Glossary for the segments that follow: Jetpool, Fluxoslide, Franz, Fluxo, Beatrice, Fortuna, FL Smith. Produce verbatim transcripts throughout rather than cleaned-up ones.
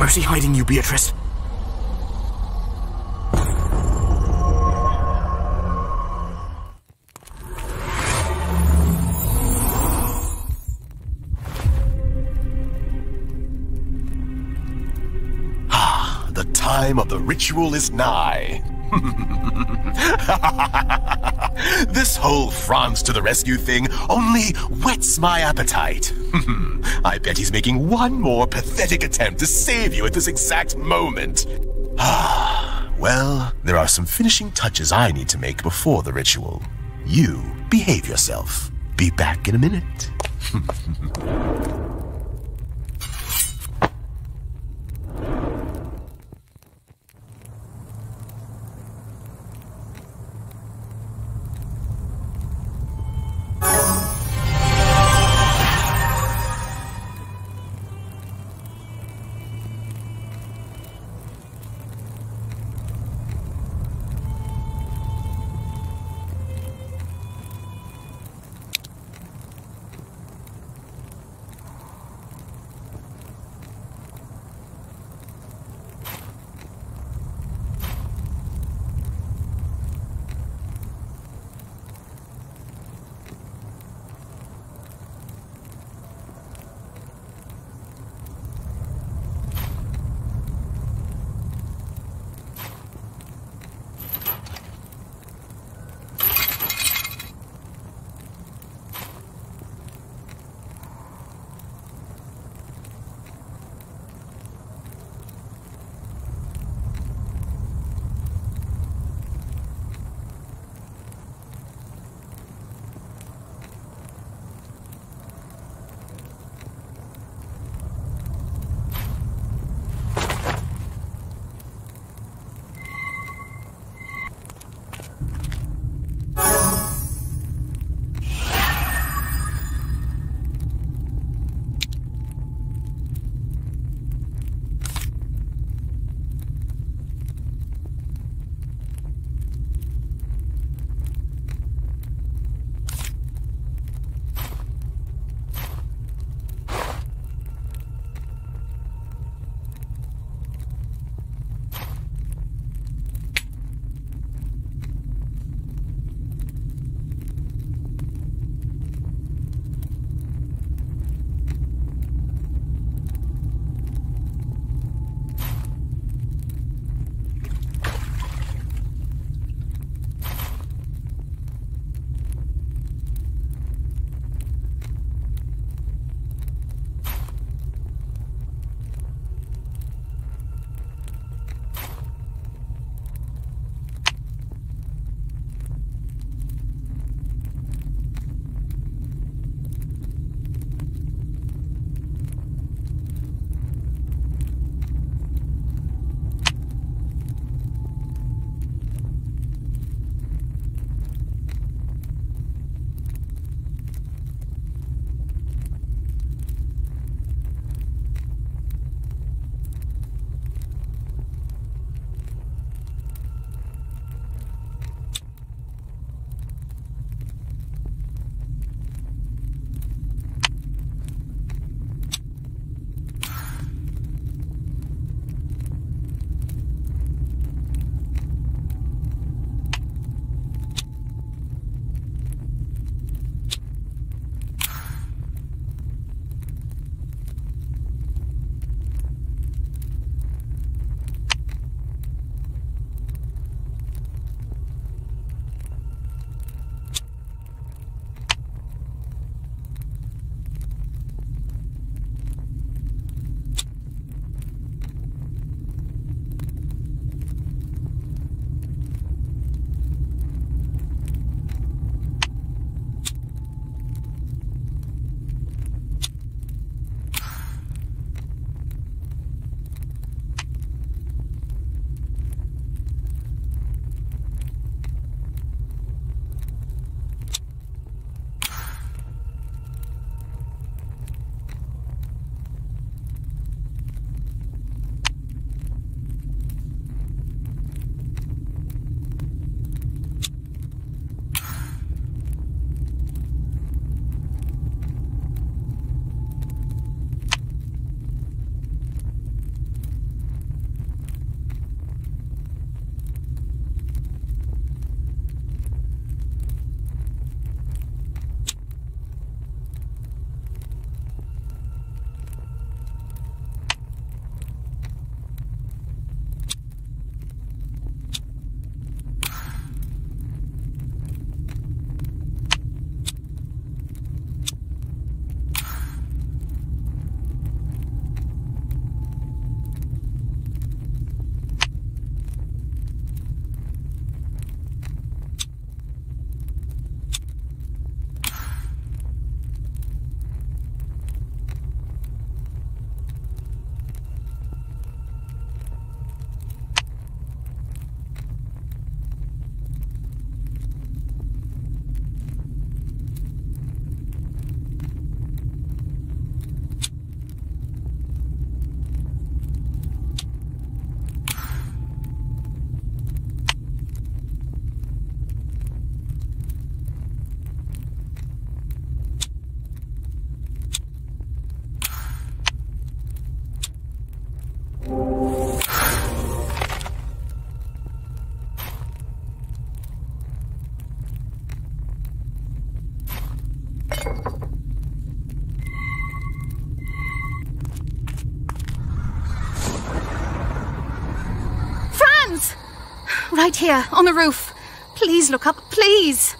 Where's he hiding you, Beatrice? Ah, the time of the ritual is nigh. This whole Franz to the rescue thing only whets my appetite. I bet he's making one more pathetic attempt to save you at this exact moment. Ah, well, there are some finishing touches I need to make before the ritual. You behave yourself. Be back in a minute. Right here, on the roof. Please look up, please.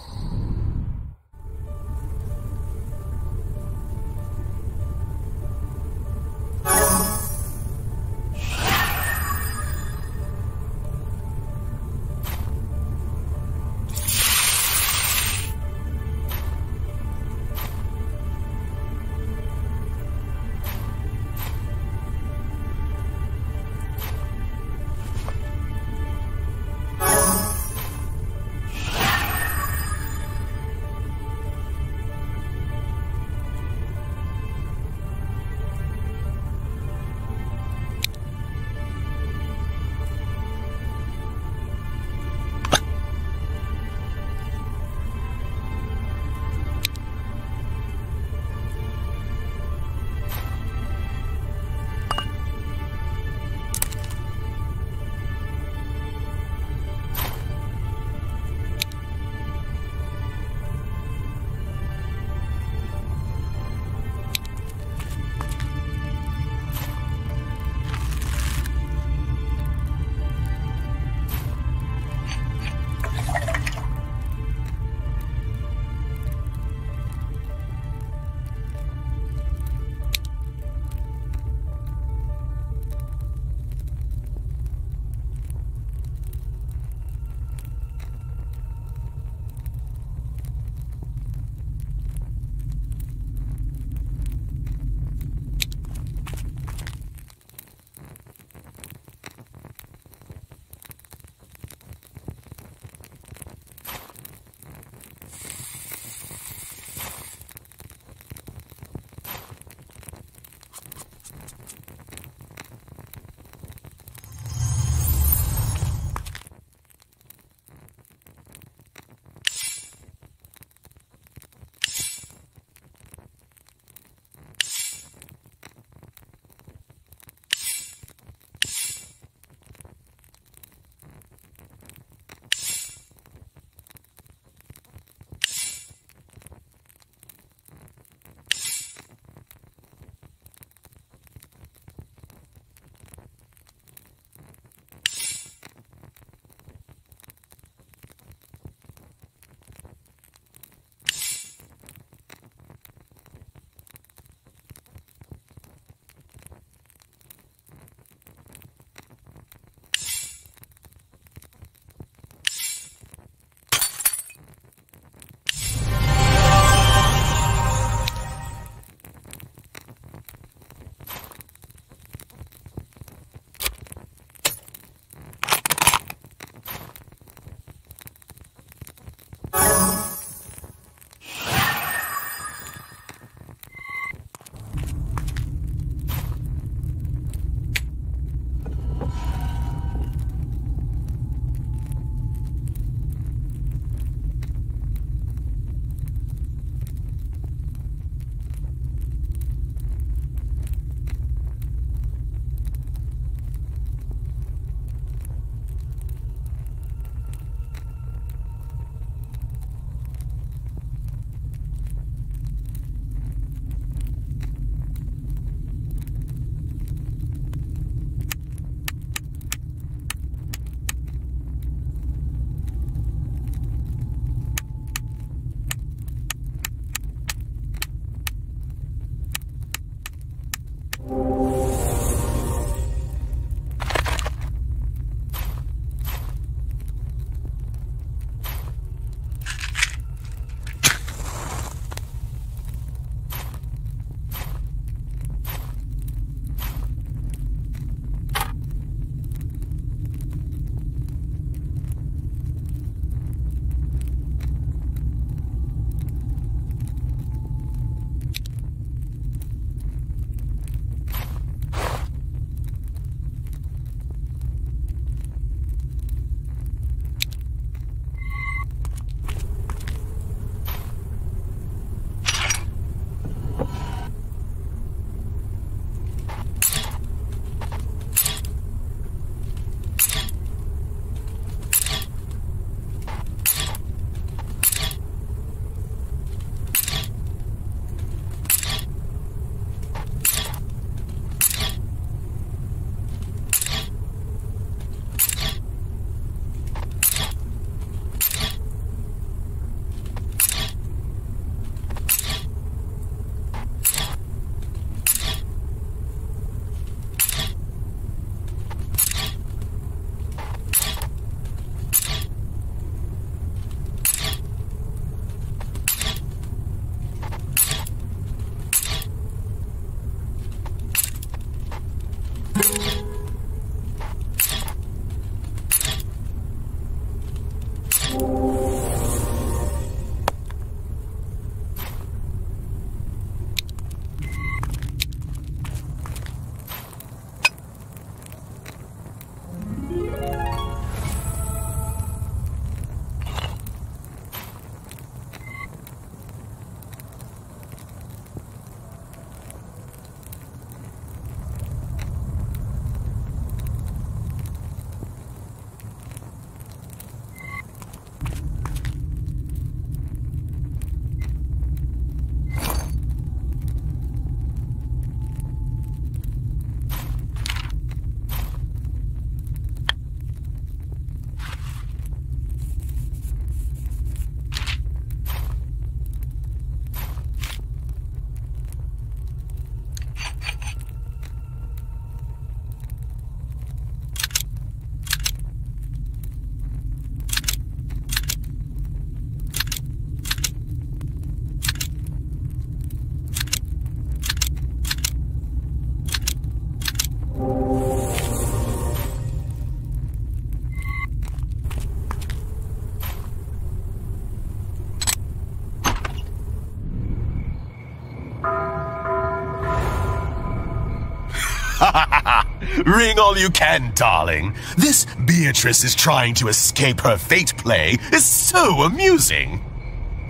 Ring all you can, darling. This Beatrice is trying to escape her fate play is so amusing.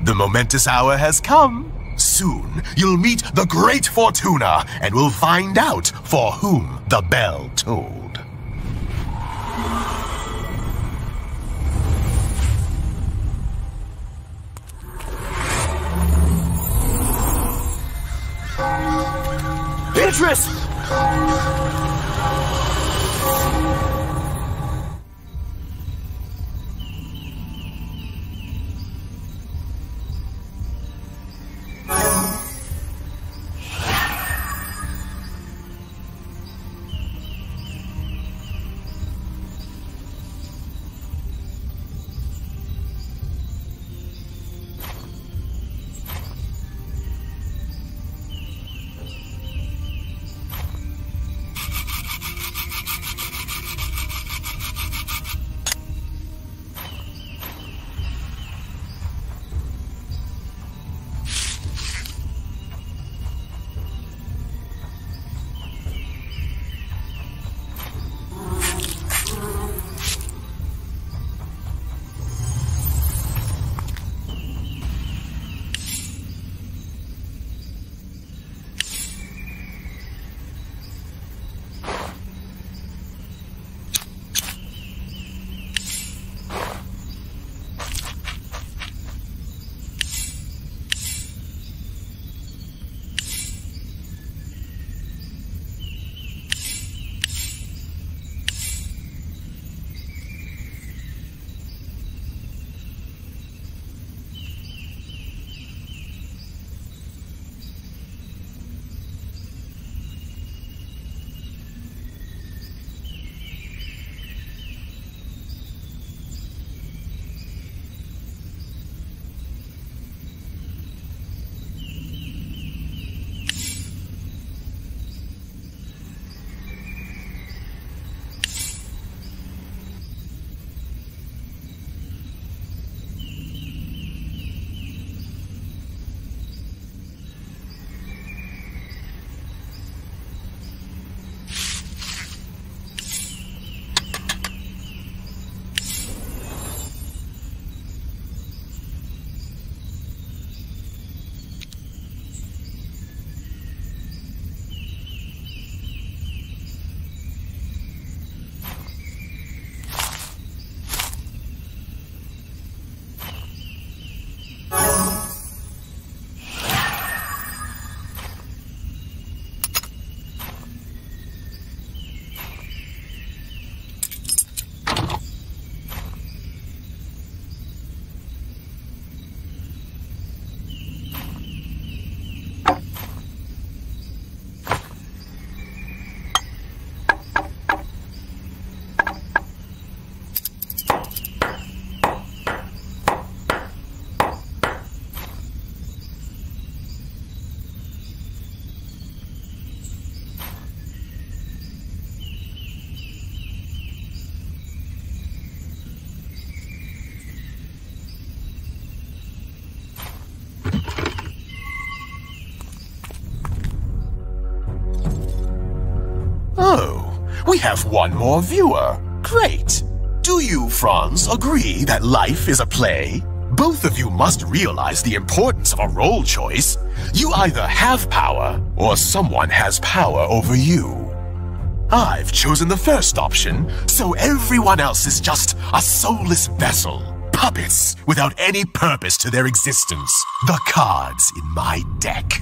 The momentous hour has come. Soon, you'll meet the great Fortuna and will find out for whom the bell tolled. Beatrice! We have one more viewer. Great! Do you, Franz, agree that life is a play? Both of you must realize the importance of a role choice. You either have power, or someone has power over you. I've chosen the first option, so everyone else is just a soulless vessel. Puppets without any purpose to their existence. The cards in my deck.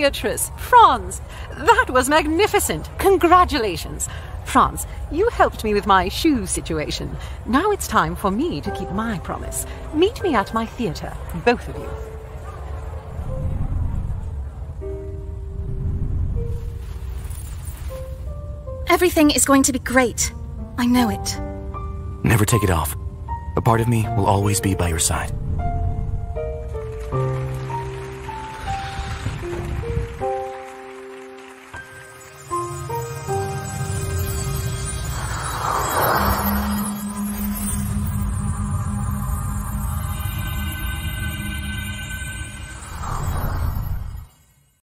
Beatrice, Franz, that was magnificent. Congratulations. Franz, you helped me with my shoe situation. Now it's time for me to keep my promise. Meet me at my theatre, both of you. Everything is going to be great. I know it. Never take it off. A part of me will always be by your side.